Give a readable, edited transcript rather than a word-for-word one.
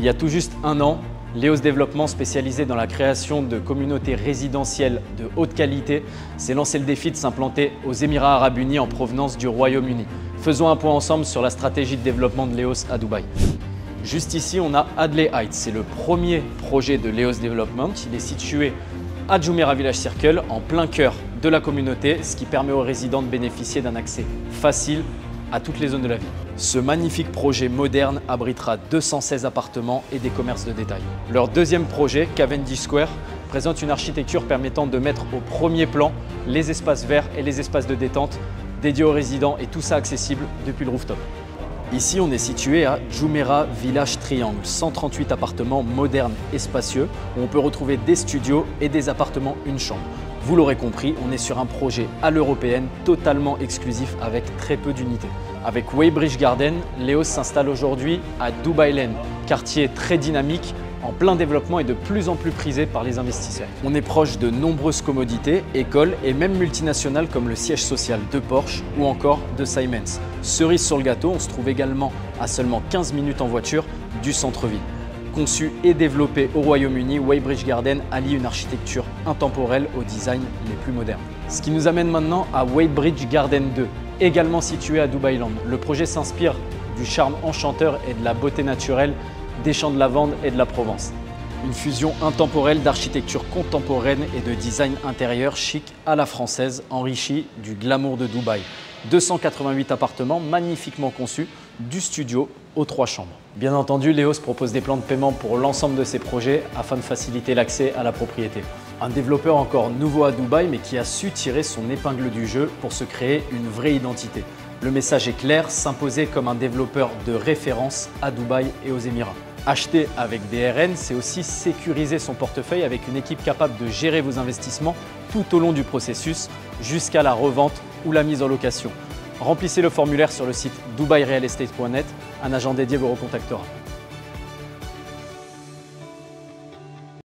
Il y a tout juste un an, Léos Développement, spécialisé dans la création de communautés résidentielles de haute qualité, s'est lancé le défi de s'implanter aux Émirats Arabes Unis en provenance du Royaume-Uni. Faisons un point ensemble sur la stratégie de développement de Léos à Dubaï. Juste ici, on a Hadley Heights. C'est le premier projet de Léos Développement. Il est situé à Jumeirah Village Circle, en plein cœur de la communauté, ce qui permet aux résidents de bénéficier d'un accès facile à toutes les zones de la ville. Ce magnifique projet moderne abritera 216 appartements et des commerces de détail. Leur deuxième projet, Cavendish Square, présente une architecture permettant de mettre au premier plan les espaces verts et les espaces de détente dédiés aux résidents, et tout ça accessible depuis le rooftop. Ici, on est situé à Jumeirah Village Triangle, 138 appartements modernes et spacieux, où on peut retrouver des studios et des appartements une chambre. Vous l'aurez compris, on est sur un projet à l'européenne totalement exclusif avec très peu d'unités. Avec Weybridge Gardens, Léos s'installe aujourd'hui à Dubaïland, quartier très dynamique, en plein développement et de plus en plus prisé par les investisseurs. On est proche de nombreuses commodités, écoles et même multinationales comme le siège social de Porsche ou encore de Siemens. Cerise sur le gâteau, on se trouve également à seulement 15 minutes en voiture du centre-ville. Conçu et développé au Royaume-Uni, Weybridge Gardens allie une architecture intemporelle aux designs les plus modernes. Ce qui nous amène maintenant à Weybridge Gardens II, également situé à Dubaïland. Le projet s'inspire du charme enchanteur et de la beauté naturelle des champs de lavande et de la Provence. Une fusion intemporelle d'architecture contemporaine et de design intérieur chic à la française, enrichie du glamour de Dubaï. 288 appartements magnifiquement conçus, du studio aux 3 chambres. Bien entendu, Léos propose des plans de paiement pour l'ensemble de ses projets afin de faciliter l'accès à la propriété. Un développeur encore nouveau à Dubaï, mais qui a su tirer son épingle du jeu pour se créer une vraie identité. Le message est clair, s'imposer comme un développeur de référence à Dubaï et aux Émirats. Acheter avec DRN, c'est aussi sécuriser son portefeuille avec une équipe capable de gérer vos investissements tout au long du processus jusqu'à la revente ou la mise en location. Remplissez le formulaire sur le site dubairealestate.net, un agent dédié vous recontactera.